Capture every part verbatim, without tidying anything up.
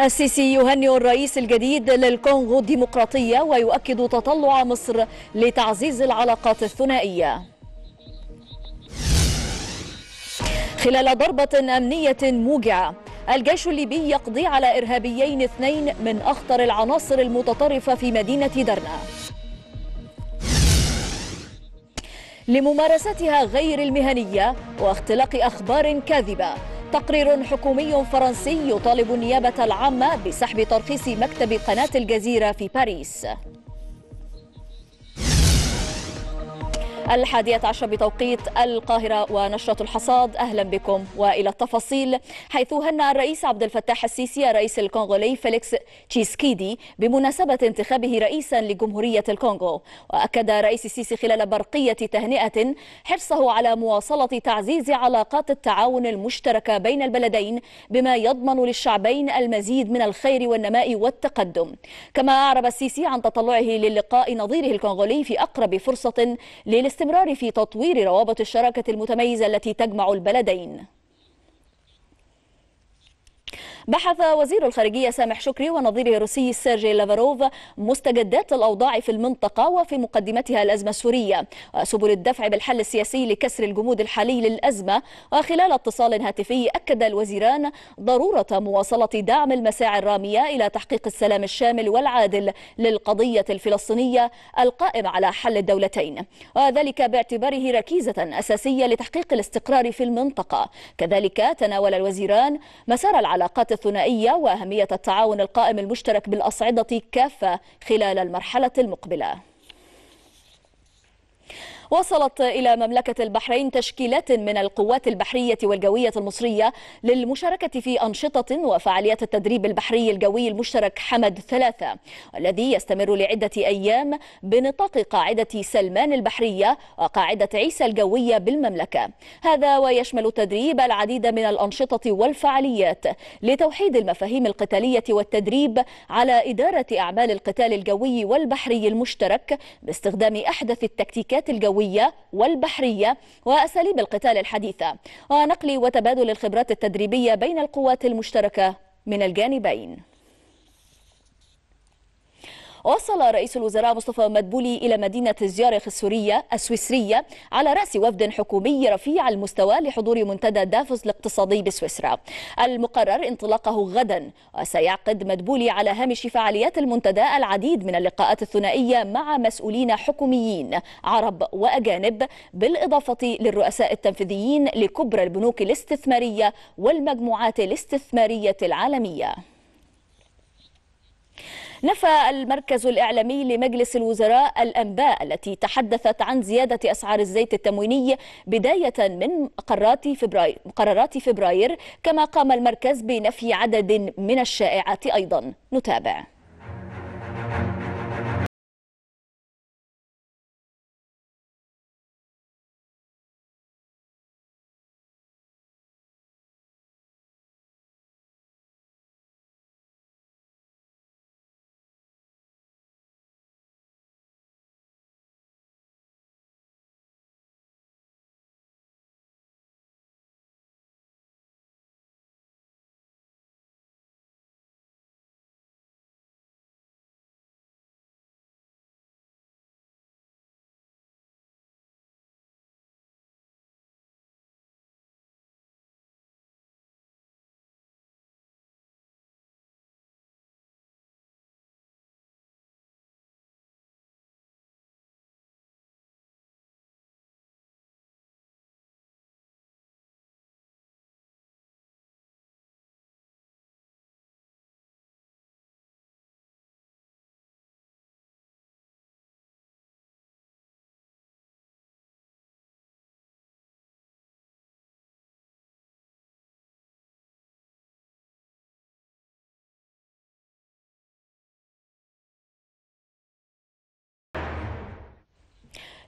السيسي يهنئ الرئيس الجديد للكونغو الديمقراطية ويؤكد تطلع مصر لتعزيز العلاقات الثنائية. خلال ضربة أمنية موجعة الجيش الليبي يقضي على إرهابيين اثنين من أخطر العناصر المتطرفة في مدينة درنا لممارستها غير المهنية واختلاق أخبار كاذبة. تقرير حكومي فرنسي يطالب النيابة العامة بسحب ترخيص مكتب قناة الجزيرة في باريس. الحادية عشر بتوقيت القاهرة ونشرة الحصاد. أهلا بكم وإلى التفاصيل، حيث هنأ الرئيس عبد الفتاح السيسي الرئيس الكونغولي فيليكس تشيسكيدي بمناسبة انتخابه رئيسا لجمهورية الكونغو. وأكد رئيس السيسي خلال برقية تهنئة حرصه على مواصلة تعزيز علاقات التعاون المشتركة بين البلدين بما يضمن للشعبين المزيد من الخير والنماء والتقدم. كما أعرب السيسي عن تطلعه للقاء نظيره الكونغولي في أقرب فرصة للاستقبال الاستمرار في تطوير روابط الشراكة المتميزة التي تجمع البلدين. بحث وزير الخارجية سامح شكري ونظيره الروسي سيرجي لافروف مستجدات الأوضاع في المنطقة وفي مقدمتها الأزمة السورية وسبل الدفع بالحل السياسي لكسر الجمود الحالي للأزمة. وخلال اتصال هاتفي أكد الوزيران ضرورة مواصلة دعم المساعي الرامية إلى تحقيق السلام الشامل والعادل للقضية الفلسطينية القائم على حل الدولتين، وذلك باعتباره ركيزة أساسية لتحقيق الاستقرار في المنطقة. كذلك تناول الوزيران مسار العلاقات الثنائية وأهمية التعاون القائم المشترك بالأصعدة كافة خلال المرحلة المقبلة. وصلت إلى مملكة البحرين تشكيلات من القوات البحرية والجوية المصرية للمشاركة في أنشطة وفعاليات التدريب البحري الجوي المشترك حمد ثلاثة، والذي يستمر لعدة أيام بنطاق قاعدة سلمان البحرية وقاعدة عيسى الجوية بالمملكة. هذا ويشمل تدريب العديد من الأنشطة والفعاليات لتوحيد المفاهيم القتالية والتدريب على إدارة أعمال القتال الجوي والبحري المشترك باستخدام أحدث التكتيكات الجوية والبحرية وأساليب القتال الحديثة، ونقل وتبادل الخبرات التدريبية بين القوات المشتركة من الجانبين. وصل رئيس الوزراء مصطفى مدبولي إلى مدينة زيارخ السورية السويسرية على رأس وفد حكومي رفيع المستوى لحضور منتدى دافوس الاقتصادي بسويسرا المقرر انطلاقه غدا. وسيعقد مدبولي على هامش فعاليات المنتدى العديد من اللقاءات الثنائية مع مسؤولين حكوميين عرب وأجانب، بالإضافة للرؤساء التنفيذيين لكبرى البنوك الاستثمارية والمجموعات الاستثمارية العالمية. نفى المركز الإعلامي لمجلس الوزراء الأنباء التي تحدثت عن زيادة أسعار الزيت التمويني بداية من قرارات فبراير، كما قام المركز بنفي عدد من الشائعات أيضا. نتابع.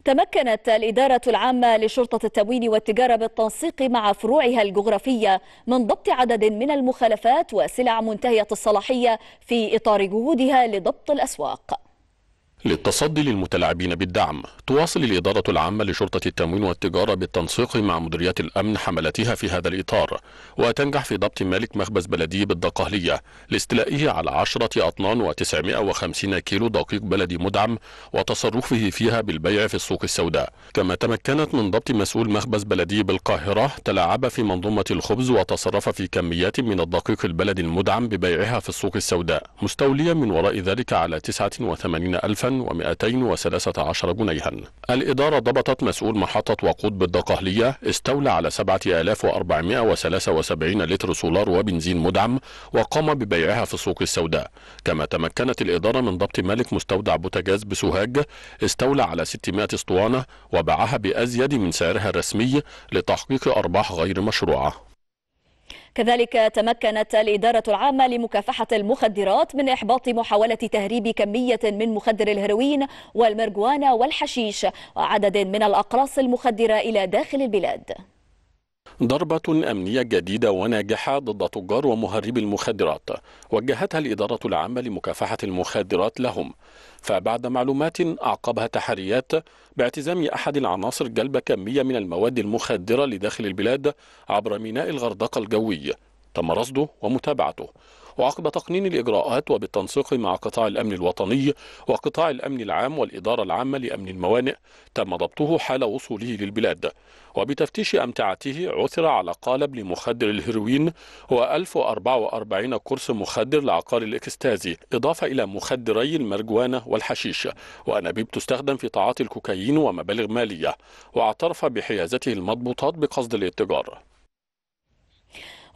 تمكنت الإدارة العامة لشرطة التموين والتجارة بالتنسيق مع فروعها الجغرافية من ضبط عدد من المخالفات وسلع منتهية الصلاحية في إطار جهودها لضبط الأسواق. للتصدي للمتلاعبين بالدعم، تواصل الإدارة العامة لشرطة التموين والتجارة بالتنسيق مع مديريات الأمن حملاتها في هذا الإطار، وتنجح في ضبط مالك مخبز بلدي بالدقهلية لاستيلائه على عشرة أطنان وتسعمائة وخمسين كيلو دقيق بلدي مدعم وتصرفه فيها بالبيع في السوق السوداء. كما تمكنت من ضبط مسؤول مخبز بلدي بالقاهرة تلاعب في منظومة الخبز وتصرف في كميات من الدقيق البلدي المدعم ببيعها في السوق السوداء، مستوليا من وراء ذلك على تسعة وثمانين ألفا ومئتين وثلاثة عشر جنيها. الإدارة ضبطت مسؤول محطة وقود بالدقهلية استولى على سبعة آلاف وأربعمائة وثلاثة وسبعين لتر سولار وبنزين مدعم وقام ببيعها في السوق السوداء. كما تمكنت الإدارة من ضبط مالك مستودع بوتاجاز بسوهاج استولى على ستمائة اسطوانة وباعها بأزيد من سعرها الرسمي لتحقيق أرباح غير مشروعة. كذلك تمكنت الإدارة العامة لمكافحة المخدرات من إحباط محاولة تهريب كمية من مخدر الهيروين والمرجوانا والحشيش وعدد من الأقراص المخدرة إلى داخل البلاد. ضربة أمنية جديدة وناجحة ضد تجار ومهربي المخدرات وجهتها الإدارة العامة لمكافحة المخدرات لهم، فبعد معلومات أعقبها تحريات باعتزام أحد العناصر جلب كمية من المواد المخدرة لداخل البلاد عبر ميناء الغردقة الجوي، تم رصده ومتابعته. وعقب تقنين الإجراءات وبالتنسيق مع قطاع الأمن الوطني وقطاع الأمن العام والإدارة العامة لأمن الموانئ تم ضبطه حال وصوله للبلاد، وبتفتيش أمتعته عثر على قالب لمخدر الهيروين وألف وأربعة وأربعين قرص مخدر لعقار الإكستازي، إضافة إلى مخدري المرجوانا والحشيش وأنابيب تستخدم في تعاطي الكوكايين ومبالغ مالية، واعترف بحيازته المضبوطات بقصد الاتجار.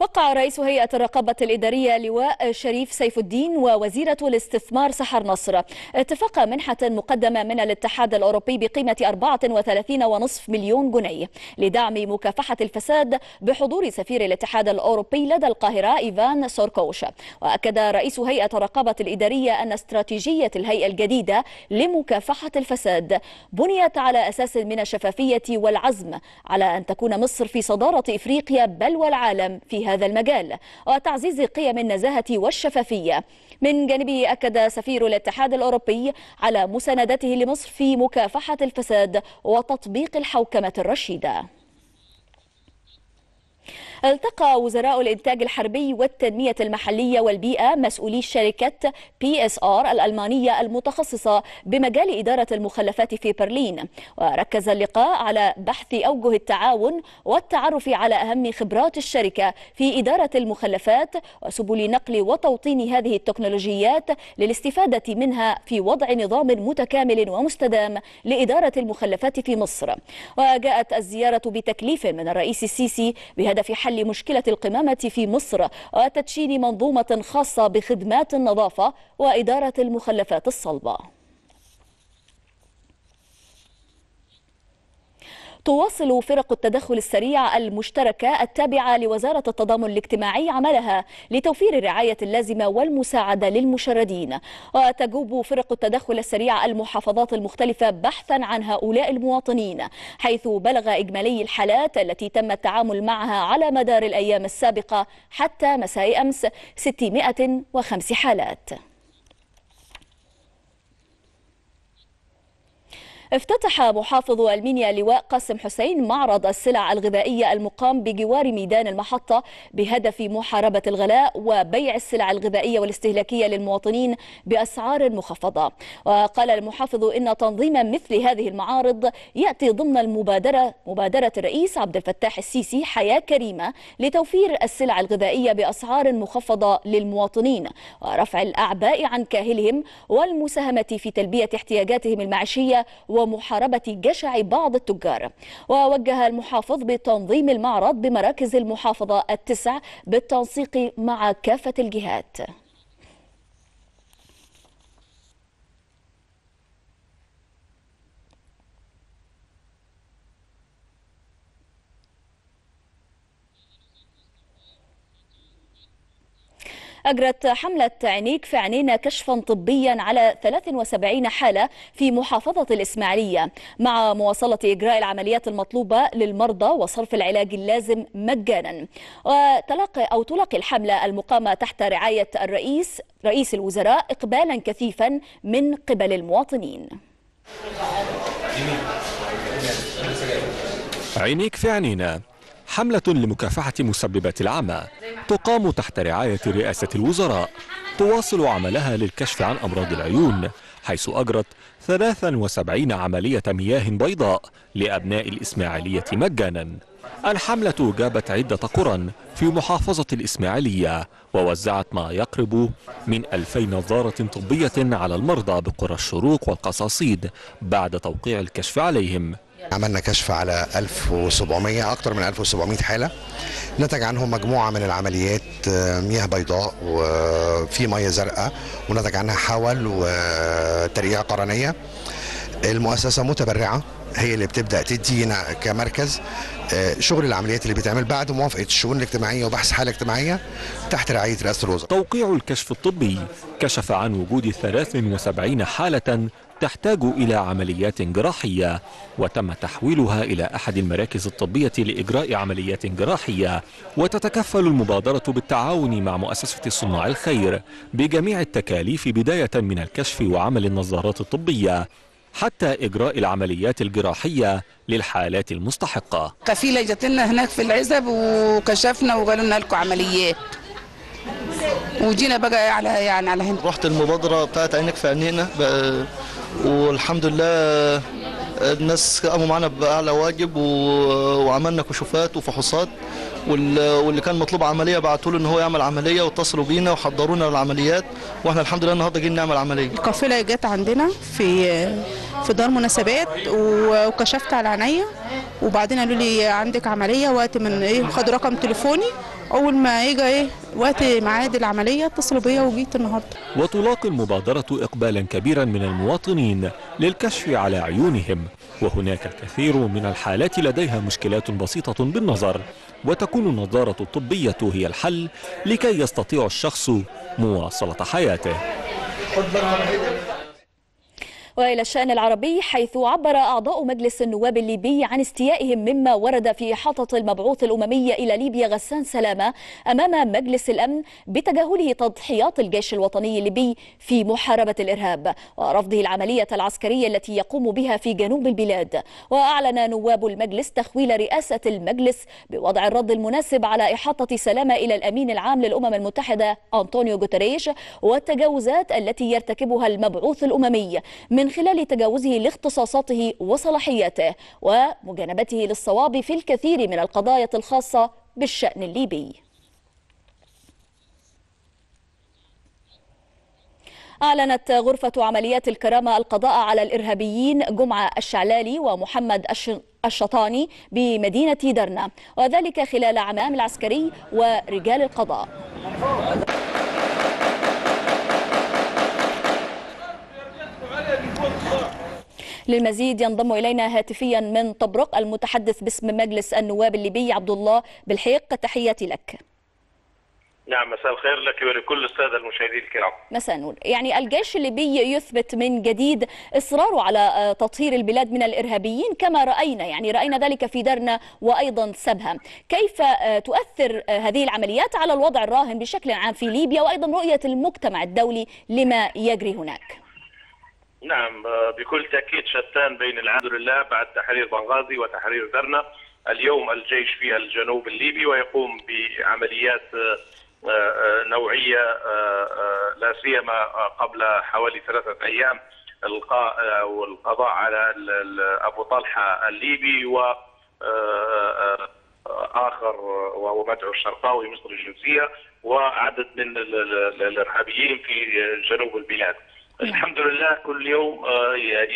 وقع رئيس هيئة الرقابة الإدارية لواء شريف سيف الدين ووزيرة الاستثمار سحر نصر اتفاق منحة مقدمة من الاتحاد الأوروبي بقيمة أربعة وثلاثين فاصلة خمسة مليون جنيه لدعم مكافحة الفساد بحضور سفير الاتحاد الأوروبي لدى القاهرة إيفان سوركوش. وأكد رئيس هيئة الرقابة الإدارية أن استراتيجية الهيئة الجديدة لمكافحة الفساد بنيت على أساس من الشفافية والعزم على أن تكون مصر في صدارة إفريقيا بل والعالم فيها هذا المجال وتعزيز قيم النزاهة والشفافية. من جانبه أكد سفير الاتحاد الأوروبي على مساندته لمصر في مكافحة الفساد وتطبيق الحوكمة الرشيدة. التقى وزراء الإنتاج الحربي والتنمية المحلية والبيئة مسؤولي شركة بي اس ار الألمانية المتخصصة بمجال إدارة المخلفات في برلين، وركز اللقاء على بحث أوجه التعاون والتعرف على أهم خبرات الشركة في إدارة المخلفات وسبل نقل وتوطين هذه التكنولوجيات للاستفادة منها في وضع نظام متكامل ومستدام لإدارة المخلفات في مصر. وجاءت الزيارة بتكليف من الرئيس السيسي بهدف حل لمشكلة القمامة في مصر وتدشين منظومة خاصة بخدمات النظافة وإدارة المخلفات الصلبة. تواصل فرق التدخل السريع المشتركة التابعة لوزارة التضامن الاجتماعي عملها لتوفير الرعاية اللازمة والمساعدة للمشردين، وتجوب فرق التدخل السريع المحافظات المختلفة بحثا عن هؤلاء المواطنين، حيث بلغ إجمالي الحالات التي تم التعامل معها على مدار الأيام السابقة حتى مساء أمس ستمائة وخمس حالات. افتتح محافظ المنيا لواء قاسم حسين معرض السلع الغذائية المقام بجوار ميدان المحطة بهدف محاربة الغلاء وبيع السلع الغذائية والاستهلاكية للمواطنين بأسعار مخفضة. وقال المحافظ إن تنظيم مثل هذه المعارض يأتي ضمن المبادرة مبادرة الرئيس عبد الفتاح السيسي حياة كريمة لتوفير السلع الغذائية بأسعار مخفضة للمواطنين ورفع الأعباء عن كاهلهم والمساهمة في تلبية احتياجاتهم المعيشية ومحاربة جشع بعض التجار. ووجه المحافظ بتنظيم المعرض بمراكز المحافظة التسع بالتنسيق مع كافة الجهات. أجرت حملة عينيك في عينينا كشفا طبيا على ثلاث وسبعين حالة في محافظة الإسماعيلية، مع مواصلة إجراء العمليات المطلوبة للمرضى وصرف العلاج اللازم مجانا. وتلقي أو تلقي الحملة المقامة تحت رعاية الرئيس رئيس الوزراء إقبالا كثيفا من قبل المواطنين. عينيك في عينينا حملة لمكافحة مسببات العمى تقام تحت رعاية رئاسة الوزراء، تواصل عملها للكشف عن أمراض العيون، حيث أجرت ثلاث وسبعين عملية مياه بيضاء لأبناء الإسماعيلية مجانا. الحملة جابت عدة قرى في محافظة الإسماعيلية ووزعت ما يقرب من ألفي نظارة طبية على المرضى بقرى الشروق والقصاصيد بعد توقيع الكشف عليهم. عملنا كشف على ألف وسبعمية أكثر من ألف وسبعمية حالة، نتج عنهم مجموعة من العمليات مياه بيضاء وفي مياه زرقاء، ونتج عنها حول وترقيع قرنية. المؤسسة متبرعة، هي اللي بتبدأ تدينا كمركز شغل العمليات اللي بتعمل بعد موافقة الشؤون الاجتماعية وبحث حالة اجتماعية تحت رعاية رئاسة الوزراء. توقيع الكشف الطبي كشف عن وجود ثلاث وسبعين حالة تحتاج إلى عمليات جراحية، وتم تحويلها إلى أحد المراكز الطبية لإجراء عمليات جراحية. وتتكفل المبادرة بالتعاون مع مؤسسة صناع الخير بجميع التكاليف بداية من الكشف وعمل النظارات الطبية حتى إجراء العمليات الجراحية للحالات المستحقة. كفيلة جات لنا هناك في العزب وكشفنا وقالوا لنا لكم عمليات، وجينا بقى على يعني على هنا. رحت المبادرة بتاعت عينيك في عينينا والحمد لله الناس قاموا معانا بأعلى واجب وعملنا كشوفات وفحوصات، واللي كان مطلوب عمليه بعتوا له ان هو يعمل عمليه واتصلوا بينا وحضرونا للعمليات، واحنا الحمد لله النهارده جينا نعمل عمليه. القافله جت عندنا في في دار مناسبات وكشفت على عينيا، وبعدين قالوا لي عندك عمليه وقت من ايه، خدوا رقم تليفوني، اول ما اجى ايه وقت ميعاد العمليه اتصلوا بيا وجيت النهارده. وتلاقي المبادره اقبالا كبيرا من المواطنين للكشف على عيونهم، وهناك الكثير من الحالات لديها مشكلات بسيطه بالنظر، وتكون النظارة الطبية هي الحل لكي يستطيع الشخص مواصلة حياته. وإلى الشأن العربي، حيث عبر أعضاء مجلس النواب الليبي عن استيائهم مما ورد في إحاطة المبعوث الأممي إلى ليبيا غسان سلامة أمام مجلس الأمن بتجاهله تضحيات الجيش الوطني الليبي في محاربة الإرهاب ورفضه العملية العسكرية التي يقوم بها في جنوب البلاد. وأعلن نواب المجلس تخويل رئاسة المجلس بوضع الرد المناسب على إحاطة سلامة إلى الأمين العام للأمم المتحدة أنطونيو غوتيريش والتجاوزات التي يرتكبها المبعوث الأممي من خلال تجاوزه لاختصاصاته وصلاحياته ومجانبته للصواب في الكثير من القضايا الخاصة بالشأن الليبي. أعلنت غرفة عمليات الكرامة القضاء على الإرهابيين جمعة الشعلالي ومحمد الشطاني بمدينة درنة، وذلك خلال عمام العسكري ورجال القضاء. للمزيد ينضم إلينا هاتفيا من طبرق المتحدث باسم مجلس النواب الليبي عبد الله بالحق، تحياتي لك. نعم، مساء الخير لك ولكل السادة المشاهدين الكرام. مساء النور. يعني الجيش الليبي يثبت من جديد إصراره على تطهير البلاد من الإرهابيين كما رأينا، يعني رأينا ذلك في درنا وأيضا سبها. كيف تؤثر هذه العمليات على الوضع الراهن بشكل عام في ليبيا وأيضا رؤية المجتمع الدولي لما يجري هناك؟ نعم، بكل تأكيد شتان بين الحمد لله بعد تحرير بنغازي وتحرير درنا. اليوم الجيش في الجنوب الليبي ويقوم بعمليات نوعية لا سيما قبل حوالي ثلاثة أيام القضاء على أبو طلحة الليبي وآخر وهو متعو الشرقاوي مصري الجنسية وعدد من الإرهابيين في جنوب البلاد. الحمد لله كل يوم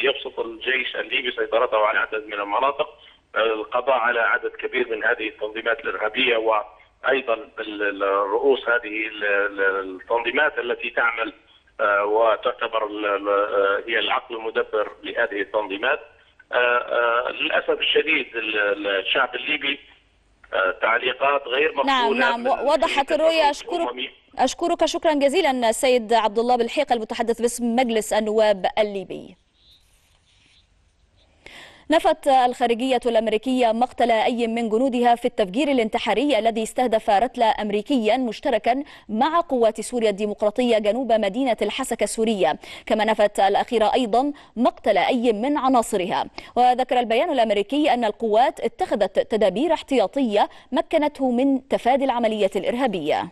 يبسط الجيش الليبي سيطرته على عدد من المناطق، القضاء على عدد كبير من هذه التنظيمات الإرهابية وأيضا رؤوس هذه التنظيمات التي تعمل وتعتبر هي العقل المدبر لهذه التنظيمات. للأسف الشديد الشعب الليبي تعليقات غير مقبولة. نعم نعم وضحت الرؤية. أشكرك أشكرك شكرا جزيلا السيد عبد الله بالحق المتحدث باسم مجلس النواب الليبي. نفت الخارجية الأمريكية مقتل أي من جنودها في التفجير الانتحاري الذي استهدف رتلا أمريكيا مشتركا مع قوات سوريا الديمقراطية جنوب مدينة الحسكة السورية. كما نفت الأخيرة أيضا مقتل أي من عناصرها. وذكر البيان الأمريكي أن القوات اتخذت تدابير احتياطية مكنته من تفادي العملية الإرهابية.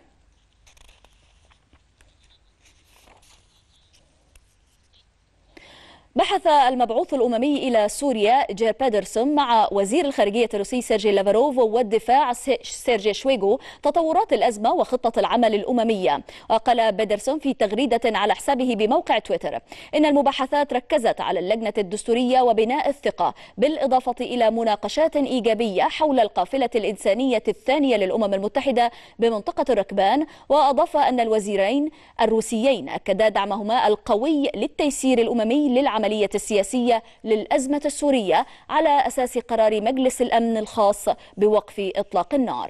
بحث المبعوث الأممي إلى سوريا جير بيدرسون مع وزير الخارجية الروسي سيرجي لافروف والدفاع سيرجي شويغو تطورات الأزمة وخطة العمل الأممية. وقال بيدرسون في تغريدة على حسابه بموقع تويتر إن المباحثات ركزت على اللجنة الدستورية وبناء الثقة، بالإضافة إلى مناقشات إيجابية حول القافلة الإنسانية الثانية للأمم المتحدة بمنطقة الركبان. وأضاف أن الوزيرين الروسيين أكدا دعمهما القوي للتيسير الأممي للعمل العملية السياسية للأزمة السورية على أساس قرار مجلس الأمن الخاص بوقف إطلاق النار.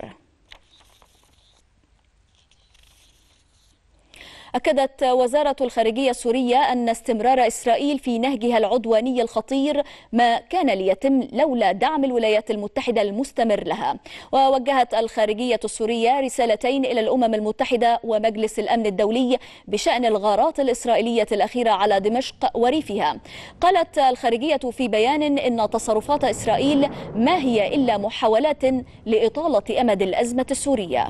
أكدت وزارة الخارجية السورية أن استمرار إسرائيل في نهجها العدواني الخطير ما كان ليتم لولا دعم الولايات المتحدة المستمر لها. ووجهت الخارجية السورية رسالتين إلى الأمم المتحدة ومجلس الأمن الدولي بشأن الغارات الإسرائيلية الأخيرة على دمشق وريفها. قالت الخارجية في بيان إن تصرفات إسرائيل ما هي إلا محاولات لإطالة أمد الأزمة السورية.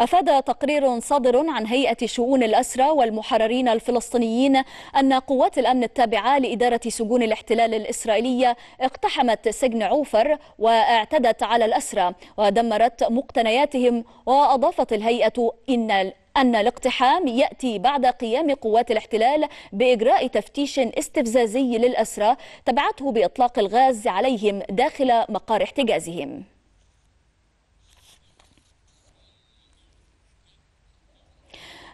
أفاد تقرير صادر عن هيئة شؤون الأسرى والمحررين الفلسطينيين أن قوات الأمن التابعة لإدارة سجون الاحتلال الإسرائيلية اقتحمت سجن عوفر واعتدت على الأسرى ودمرت مقتنياتهم. وأضافت الهيئة إن أن الاقتحام يأتي بعد قيام قوات الاحتلال بإجراء تفتيش استفزازي للأسرى تبعته بإطلاق الغاز عليهم داخل مقار احتجازهم.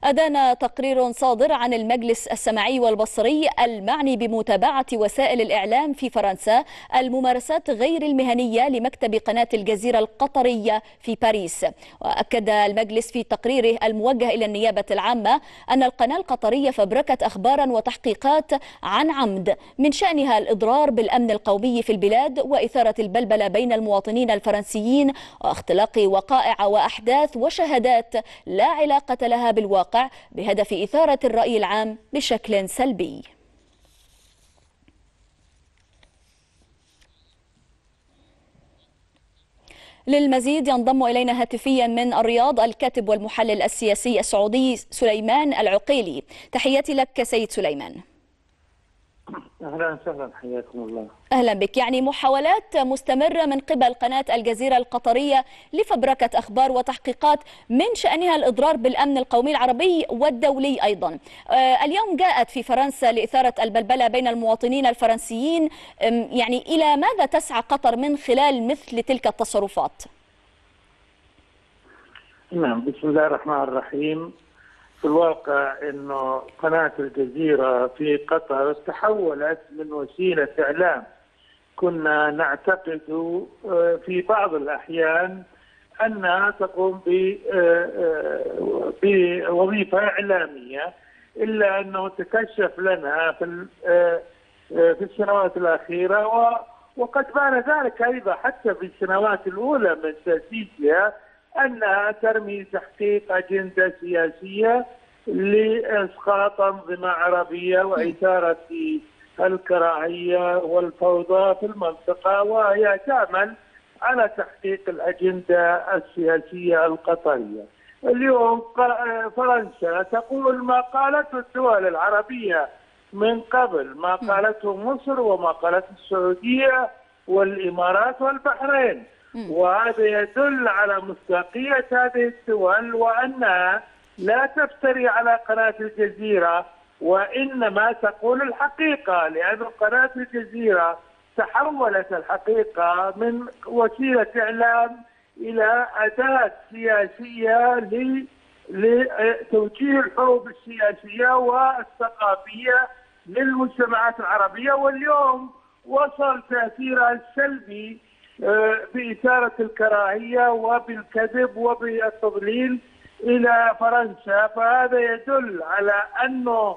أدان تقرير صادر عن المجلس السمعي والبصري المعني بمتابعة وسائل الإعلام في فرنسا الممارسات غير المهنية لمكتب قناة الجزيرة القطرية في باريس. وأكد المجلس في تقريره الموجه إلى النيابة العامة أن القناة القطرية فبركت أخبارا وتحقيقات عن عمد من شأنها الإضرار بالأمن القومي في البلاد وإثارة البلبلة بين المواطنين الفرنسيين واختلاق وقائع وأحداث وشهادات لا علاقة لها بالواقع بهدف إثارة الرأي العام بشكل سلبي. للمزيد ينضم إلينا هاتفيا من الرياض الكاتب والمحلل السياسي السعودي سليمان العقيلي. تحياتي لك سيد سليمان. أهلا وسهلا، حياكم الله. أهلا بك. يعني محاولات مستمرة من قبل قناة الجزيرة القطرية لفبركة أخبار وتحقيقات من شأنها الإضرار بالأمن القومي العربي والدولي أيضا. اليوم جاءت في فرنسا لإثارة البلبلة بين المواطنين الفرنسيين. يعني إلى ماذا تسعى قطر من خلال مثل تلك التصرفات؟ نعم، بسم الله الرحمن الرحيم. في الواقع انه قناة الجزيرة في قطر تحولت من وسيلة اعلام كنا نعتقد في بعض الاحيان انها تقوم بوظيفة اعلامية، الا انه تكشف لنا في في السنوات الاخيرة، وقد بان ذلك ايضا حتى في السنوات الاولى من تأسيسها، أنها ترمي تحقيق أجندة سياسية لإسقاط أنظمة عربية وإثارة الكراهية والفوضى في المنطقة، وهي تعمل على تحقيق الأجندة السياسية القطرية. اليوم فرنسا تقول ما قالته الدول العربية من قبل، ما قالته مصر وما قالته السعودية والإمارات والبحرين، وهذا يدل على مصداقية هذه الدول وأنها لا تفتري على قناة الجزيرة وإنما تقول الحقيقة، لأن قناة الجزيرة تحولت الحقيقة من وسيلة إعلام إلى أداة سياسية لتوجيه الحروب السياسية والثقافية للمجتمعات العربية. واليوم وصل تأثيرها السلبي بإثارة الكراهية وبالكذب وبالتضليل إلى فرنسا. فهذا يدل على أنه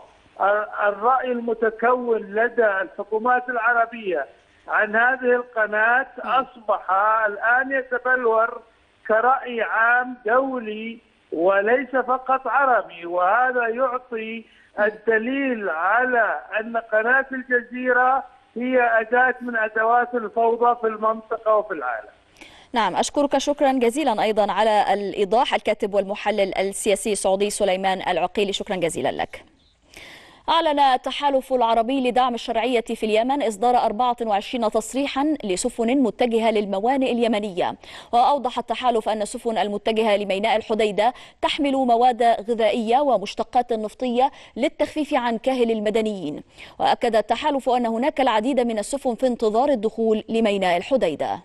الرأي المتكون لدى الحكومات العربية عن هذه القناة أصبح الآن يتبلور كرأي عام دولي وليس فقط عربي، وهذا يعطي الدليل على أن قناة الجزيرة هي أداة من أدوات الفوضى في المنطقة وفي العالم. نعم، أشكرك شكرا جزيلا أيضا على الإيضاح، الكاتب والمحلل السياسي السعودي سليمان العقيلي، شكرا جزيلا لك. أعلن التحالف العربي لدعم الشرعية في اليمن إصدار أربعة وعشرين تصريحا لسفن متجهة للموانئ اليمنية، وأوضح التحالف أن السفن المتجهة لميناء الحديدة تحمل مواد غذائية ومشتقات نفطية للتخفيف عن كاهل المدنيين، وأكد التحالف أن هناك العديد من السفن في انتظار الدخول لميناء الحديدة.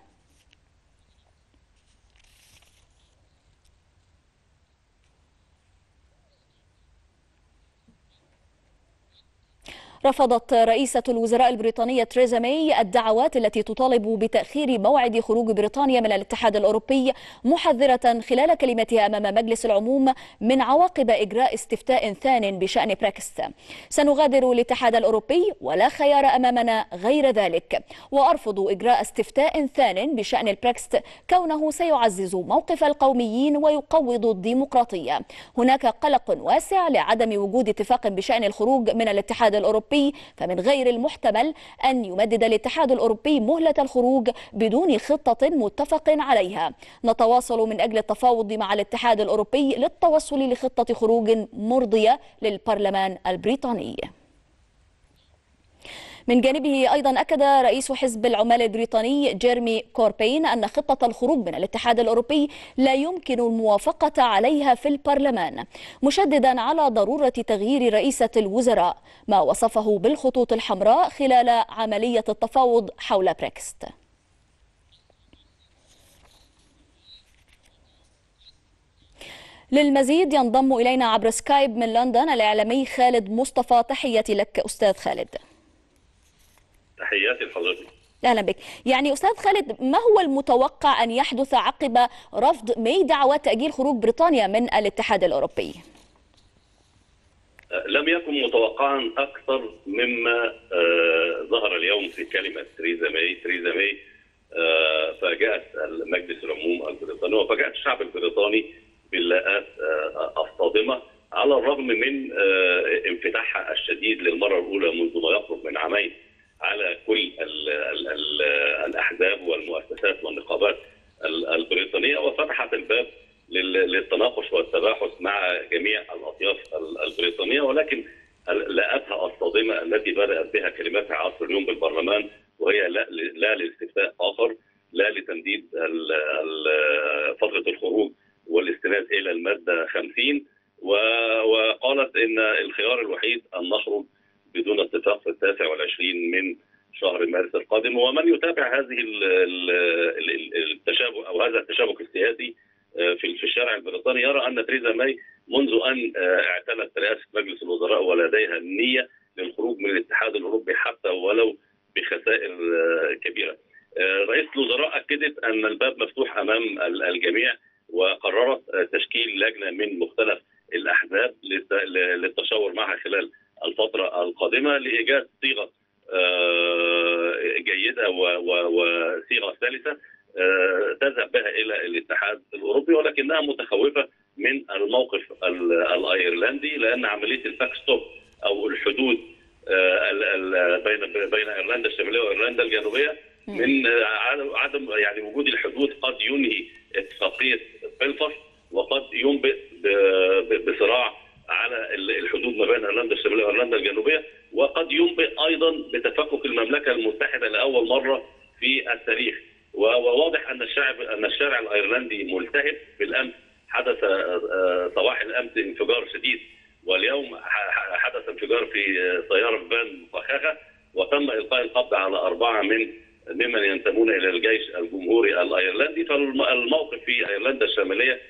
رفضت رئيسة الوزراء البريطانية تريزا ماي الدعوات التي تطالب بتأخير موعد خروج بريطانيا من الاتحاد الأوروبي، محذرة خلال كلمتها أمام مجلس العموم من عواقب إجراء استفتاء ثان بشأن بريكست. سنغادر الاتحاد الأوروبي ولا خيار أمامنا غير ذلك، وأرفض إجراء استفتاء ثان بشأن البريكست كونه سيعزز موقف القوميين ويقوض الديمقراطية. هناك قلق واسع لعدم وجود اتفاق بشأن الخروج من الاتحاد الأوروبي، فمن غير المحتمل أن يمدد الاتحاد الأوروبي مهلة الخروج بدون خطة متفق عليها. نتواصل من أجل التفاوض مع الاتحاد الأوروبي للتوصل لخطة خروج مرضية للبرلمان البريطاني. من جانبه أيضا أكد رئيس حزب العمال البريطاني جيرمي كوربين أن خطة الخروج من الاتحاد الأوروبي لا يمكن الموافقة عليها في البرلمان، مشددا على ضرورة تغيير رئيسة الوزراء، ما وصفه بالخطوط الحمراء خلال عملية التفاوض حول بريكست. للمزيد ينضم إلينا عبر سكايب من لندن الإعلامي خالد مصطفى، تحياتي لك أستاذ خالد. تحياتي لحضرتك. اهلا بك. يعني استاذ خالد، ما هو المتوقع ان يحدث عقب رفض ماي دعوات تاجيل خروج بريطانيا من الاتحاد الاوروبي؟ لم يكن متوقعا اكثر مما آه ظهر اليوم في كلمه تريزا ماي، تريزا ماي آه فاجأت مجلس العموم البريطاني وفاجأت الشعب البريطاني باللاءات آه الصادمه، على الرغم من آه انفتاحها الشديد للمره الاولى منذ ما يقرب من عامين على كل ال ال ال الأحزاب والمؤسسات والنقابات البريطانية، وفتحت الباب للتناقش والتباحث مع جميع الأطياف البريطانية، ولكن لاءتها الصادمة التي بدأت بها كلماتها عصر اليوم بالبرلمان، وهي لا, لا لاستفتاء آخر، لا لتمديد فترة الخروج والاستناد إلى المادة خمسين، وقالت إن الخيار الوحيد أن نخرج بدون اتفاق في التاسع والعشرين من شهر مارس القادم. ومن يتابع هذه التشابك او هذا التشابك السياسي في الشارع البريطاني يرى ان تريزا ماي منذ ان اعتنت رئاسه مجلس الوزراء ولديها النيه للخروج من الاتحاد الاوروبي حتى ولو بخسائر كبيره. رئيسه الوزراء اكدت ان الباب مفتوح امام الجميع، وقررت تشكيل لجنه من مختلف الاحزاب للتشاور معها خلال الفترة القادمة لإيجاد صيغة جيدة وصيغة ثالثة تذهب بها إلى الاتحاد الأوروبي، ولكنها متخوفة من الموقف الأيرلندي، لأن عملية الباك ستوب أو الحدود بين بين إيرلندا الشمالية وإيرلندا الجنوبية، من عدم يعني وجود الحدود قد ينهي اتفاقية بلفاست، وقد ينبئ بصراع على الحدود ما بين ايرلندا الشماليه وايرلندا الجنوبيه، وقد ينبئ ايضا بتفكك المملكه المتحده لاول مره في التاريخ. وواضح ان الشعب ان الشارع الايرلندي ملتهب. بالامس حدث صباح الامس انفجار شديد، واليوم حدث انفجار في سياره فان مفخخه، وتم القاء القبض على اربعه من ممن ينتمون الى الجيش الجمهوري الايرلندي. فالموقف في ايرلندا الشماليه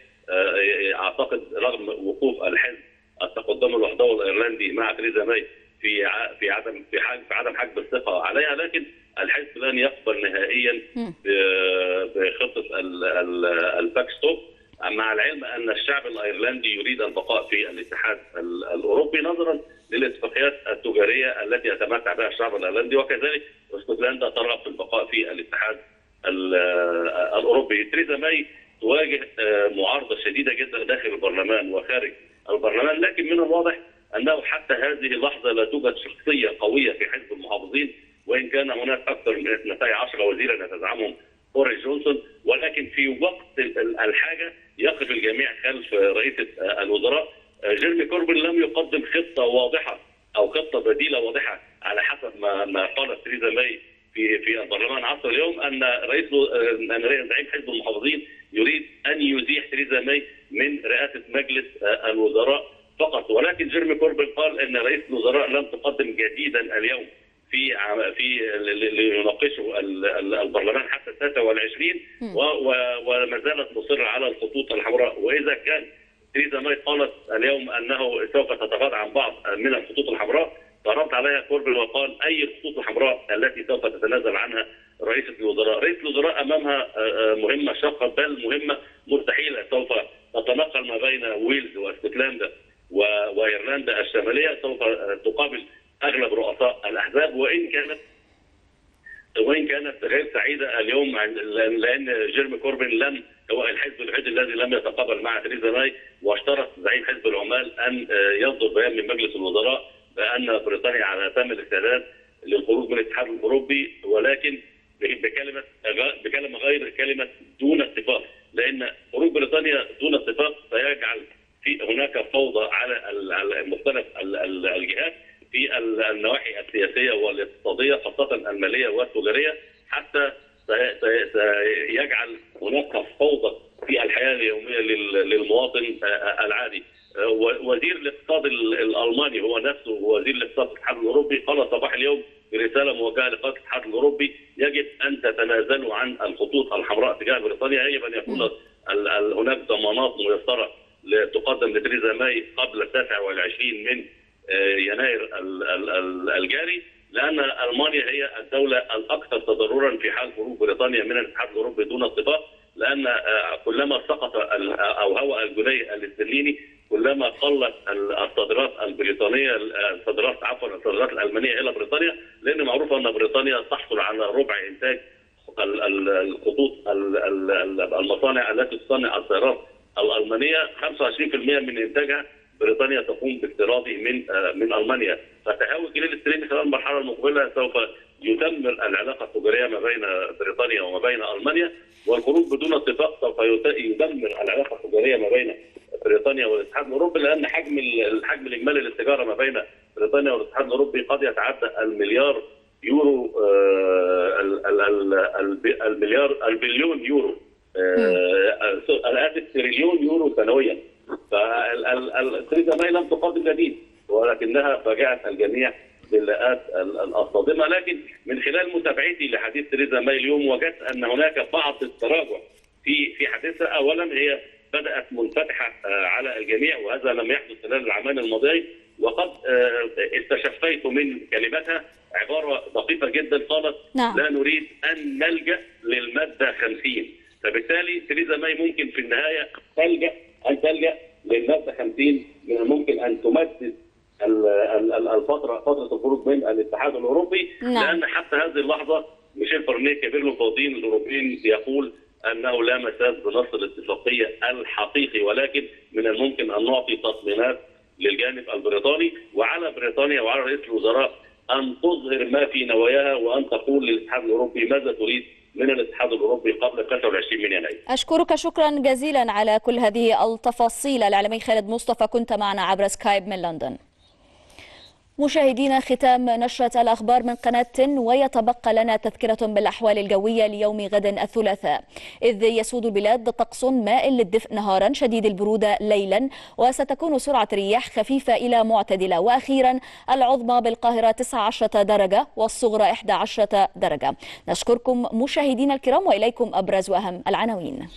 اعتقد رغم وقوف الحزب التقدم الوحدوي الايرلندي مع تريزا ماي في في عدم في حاجة في عدم حجب الثقه عليها، لكن الحزب لن يقبل نهائيا بخطه الباك ستوب، مع العلم ان الشعب الايرلندي يريد البقاء في الاتحاد الاوروبي نظرا للاتفاقيات التجاريه التي يتمتع بها الشعب الايرلندي، وكذلك اسكتلندا ترغب في البقاء في الاتحاد الاوروبي. تريزا ماي تواجه معارضه شديده جدا داخل البرلمان وخارج البرلمان، لكن من الواضح انه حتى هذه اللحظه لا توجد شخصيه قويه في حزب المحافظين، وان كان هناك اكثر من اثني عشر وزيرا يتزعمهم بوريس جونسون، ولكن في وقت الحاجه يقف الجميع خلف رئيسه الوزراء. جيرمي كوربين لم يقدم خطه واضحه او خطه بديله واضحه على حسب ما ما قالت تريزا ماي في في البرلمان عصر اليوم، ان رئيس ان رئيس زعيم حزب المحافظين يريد ان يزيح تريزا ماي من رئاسه مجلس الوزراء فقط. ولكن جيرمي كوربين قال ان رئيس الوزراء لم تقدم جديدا اليوم في في ليناقشه البرلمان حتى الثالثة والعشرين، وما زالت مصره على الخطوط الحمراء. واذا كان تريزا ماي قالت اليوم انه سوف تتغاضى عن بعض من الخطوط الحمراء، رد عليها كوربين وقال اي الخطوط الحمراء التي سوف تتنازل عنها رئيسة الوزراء. رئيسة الوزراء امامها مهمه شاقه، بل مهمه مستحيله، سوف تتنقل ما بين ويلز واسكتلندا وايرلندا الشماليه، سوف تقابل اغلب رؤساء الاحزاب، وان كانت وان كانت غير سعيده اليوم لان جيرمي كوربين لم هو الحزب الوحيد الذي لم يتقابل مع تريزا ماي، واشترط زعيم حزب العمال ان يصدر بيان من مجلس الوزراء بأن بريطانيا على تم الاستعداد للخروج من الاتحاد الأوروبي، ولكن بكلمة بكلمة غير كلمة دون اتفاق، لأن خروج بريطانيا دون اتفاق سيجعل في هناك فوضى على مختلف الجهات في النواحي السياسية والاقتصادية، خاصة المالية والتجارية، حتى سيجعل هناك فوضى في الحياة اليومية للمواطن العادي. وزير الاقتصاد الالماني هو نفسه وزير الاقتصاد الاتحاد الاوروبي قال صباح اليوم برساله موجهه لقاده الاتحاد الاوروبي يجب ان تتنازلوا عن الخطوط الحمراء تجاه بريطانيا، يجب ان يكون هناك ضمانات ميسره تقدم لتريزا ماي قبل التاسع والعشرين من يناير الجاري، لان المانيا هي الدوله الاكثر تضررا في حال خروج بريطانيا من الاتحاد الاوروبي دون اتفاق، لان كلما سقط او هوى الجنيه الاسترليني كلما قلت الصادرات البريطانيه الصادرات عفوا الصادرات الالمانيه الى بريطانيا، لان معروف ان بريطانيا تحصل على ربع انتاج الخطوط المصانع التي تصنع السيارات الالمانيه، خمسة وعشرين بالمئة من انتاجها بريطانيا تقوم باستيراده من من المانيا، فتهاوي الجنيه الاسترليني خلال المرحله المقبله سوف يدمر العلاقه التجاريه ما بين بريطانيا وما بين المانيا، والخروج بدون اتفاق سوف يدمر العلاقه التجاريه ما بين بريطانيا والاتحاد الاوروبي، لان حجم الحجم الاجمالي للتجاره ما بين بريطانيا والاتحاد الاوروبي قد يتعدى المليار يورو المليار البليون يورو اسف تريليون يورو سنويا. فتريزا ماي لم تقدم جديد، ولكنها فاجأت الجميع باللاءات الصادمه. لكن من خلال متابعتي لحديث تريزا ماي اليوم وجدت ان هناك بعض التراجع في في حديثها. اولا هي بدأت منفتحة على الجميع، وهذا لم يحدث خلال العامين الماضيين، وقد استشفيت من كلماتها عبارة دقيقة جدا قالت نعم. لا نريد أن نلجأ للمادة خمسين، فبالتالي تريزا ماي ممكن في النهاية تلجأ أن تلجأ للمادة خمسين، من الممكن أن تمدد الفترة فترة الخروج من الاتحاد الأوروبي نعم. لأن حتى هذه اللحظة ميشيل بارنيه كبير المفوضين الأوروبيين يقول أنه لا مساس بنص الاتفاقية الحقيقي، ولكن من الممكن أن نعطي تطمينات للجانب البريطاني، وعلى بريطانيا وعلى رئيس الوزراء أن تظهر ما في نواياها وأن تقول للاتحاد الأوروبي ماذا تريد من الاتحاد الأوروبي قبل التاسع والعشرين من يناير. أشكرك شكرا جزيلا على كل هذه التفاصيل. الإعلامي خالد مصطفى كنت معنا عبر سكايب من لندن. مشاهدينا، ختام نشرة الأخبار من قناة تن، ويتبقى لنا تذكرة بالأحوال الجوية ليوم غد الثلاثاء، إذ يسود البلاد طقس مائل للدفء نهارا، شديد البرودة ليلا، وستكون سرعة رياح خفيفة إلى معتدلة، وأخيرا العظمى بالقاهرة تسعة عشر درجة والصغرى إحدى عشرة درجة. نشكركم مشاهدينا الكرام، وإليكم أبرز وأهم العناوين.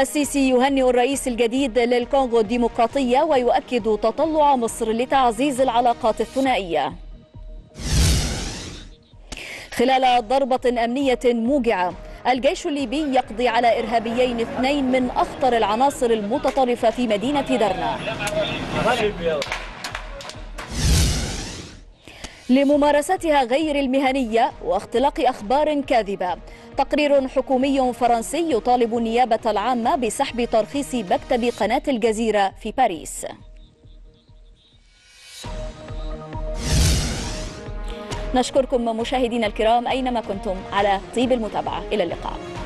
السيسي يهنئ الرئيس الجديد للكونغو الديمقراطية ويؤكد تطلع مصر لتعزيز العلاقات الثنائية. خلال ضربة أمنية موجعة الجيش الليبي يقضي على إرهابيين اثنين من أخطر العناصر المتطرفة في مدينة درنا. لممارستها غير المهنية واختلاق أخبار كاذبة، تقرير حكومي فرنسي يطالب النيابة العامة بسحب ترخيص مكتب قناة الجزيرة في باريس. نشكركم مشاهدينا الكرام أينما كنتم على طيب المتابعة، إلى اللقاء.